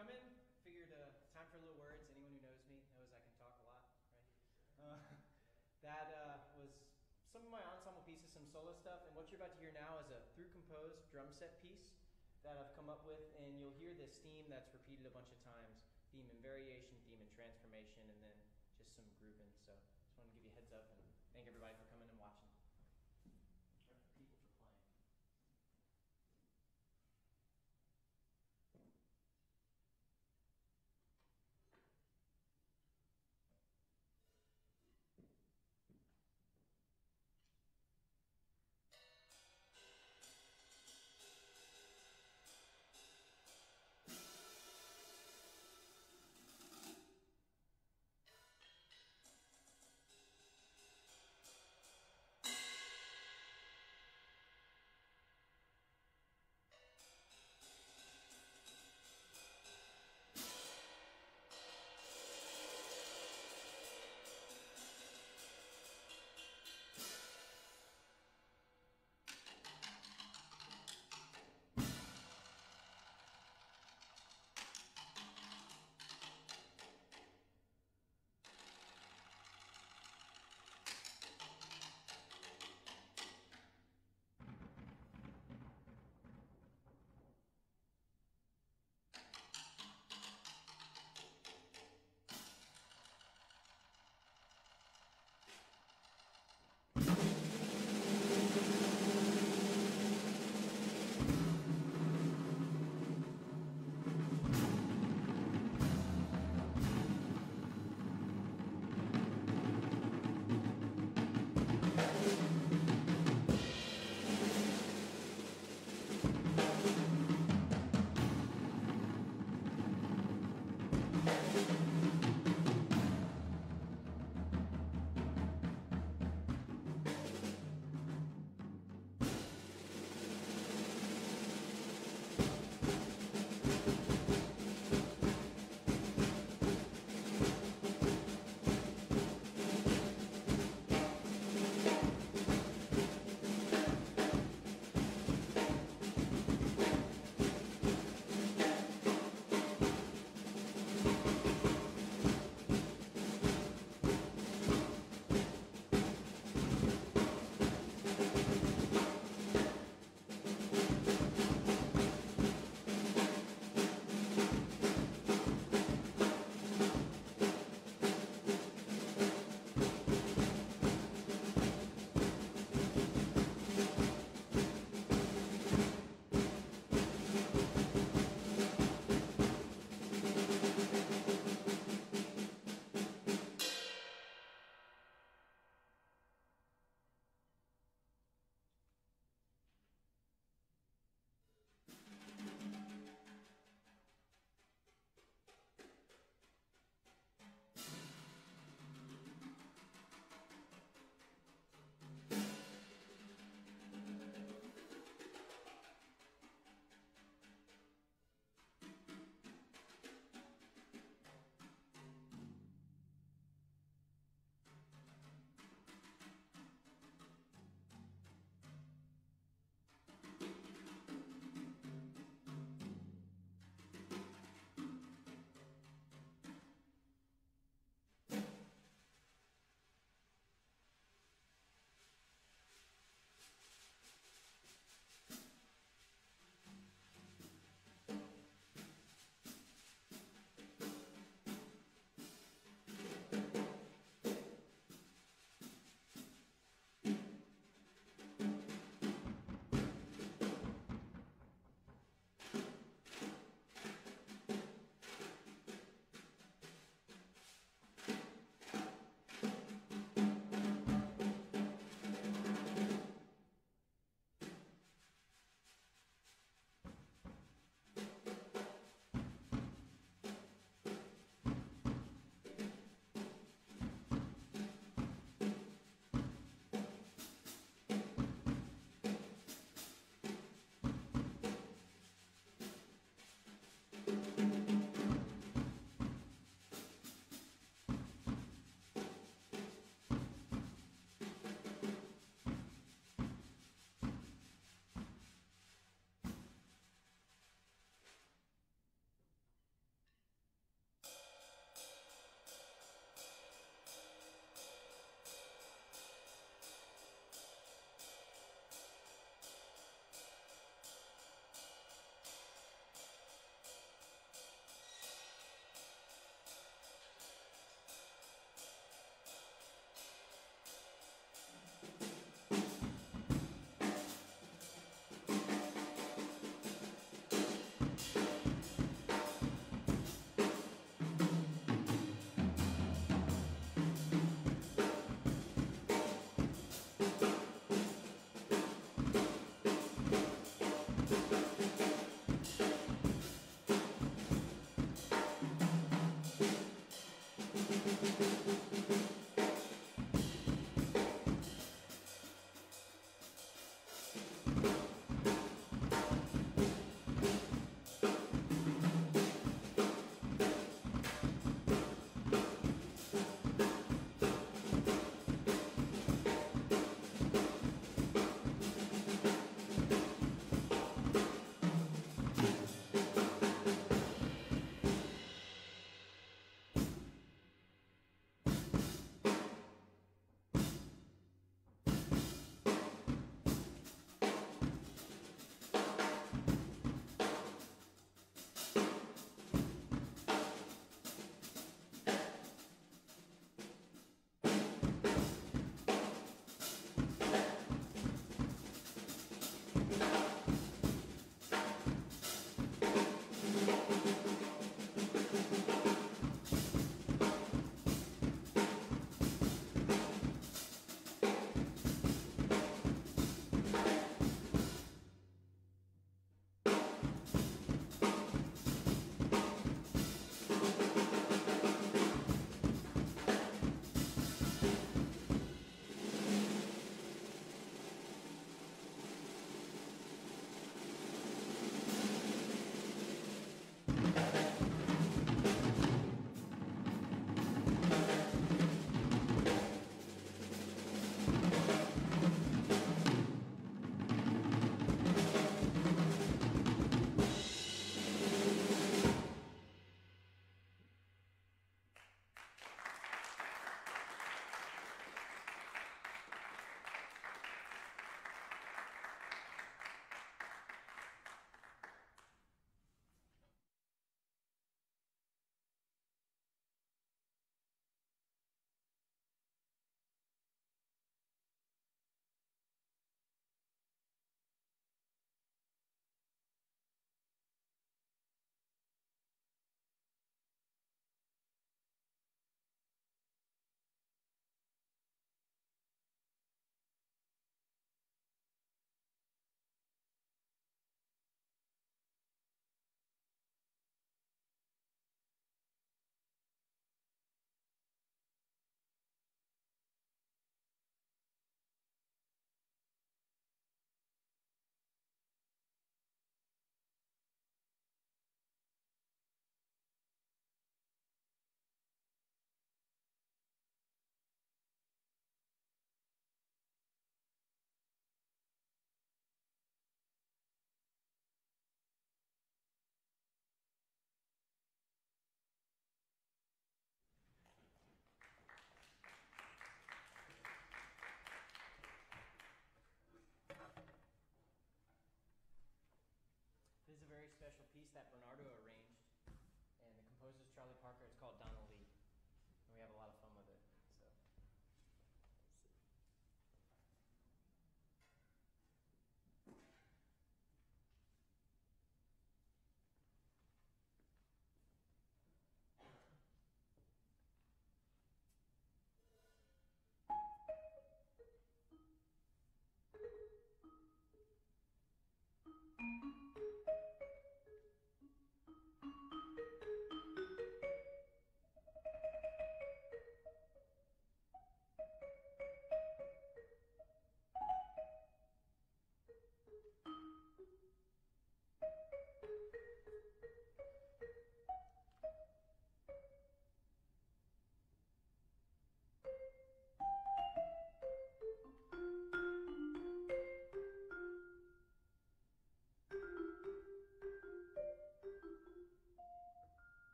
come in. Figured time for a little words. Anyone who knows I can talk a lot, right? That was some of my ensemble pieces, some solo stuff, and what you're about to hear now is a through-composed drum set piece that I've come up with, and you'll hear this theme that's repeated a bunch of times. Theme and variation, theme and transformation, and then just some grooving. So just wanted to give you a heads up and thank everybody for coming and watching. People for playing. This is a very special piece that Bernardo arranged, and the composer is Charlie Parker. It's called Donna Lee, and we have a lot of fun with it.